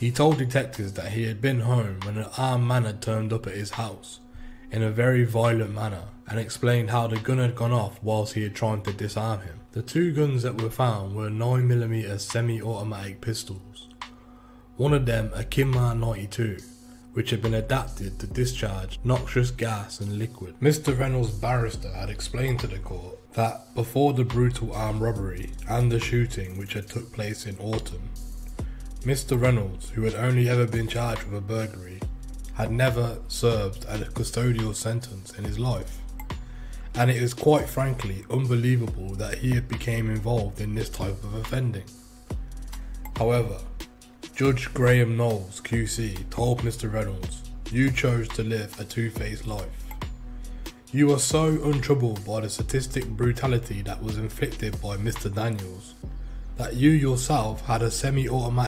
He told detectives that he had been home when an armed man had turned up at his house in a very violent manner and explained how the gun had gone off whilst he had tried to disarm him. The two guns that were found were 9mm semi-automatic pistols. One of them a Kimar 92, which had been adapted to discharge noxious gas and liquid. Mr. Reynolds' barrister had explained to the court that before the brutal armed robbery and the shooting which had took place in autumn, Mr. Reynolds, who had only ever been charged with a burglary, had never served a custodial sentence in his life, and it is quite frankly unbelievable that he had become involved in this type of offending. However, Judge Graham Knowles QC told Mr. Reynolds, "You chose to live a two-faced life. You are so untroubled by the sadistic brutality that was inflicted by Mr. Daniels that you yourself had a semi-automatic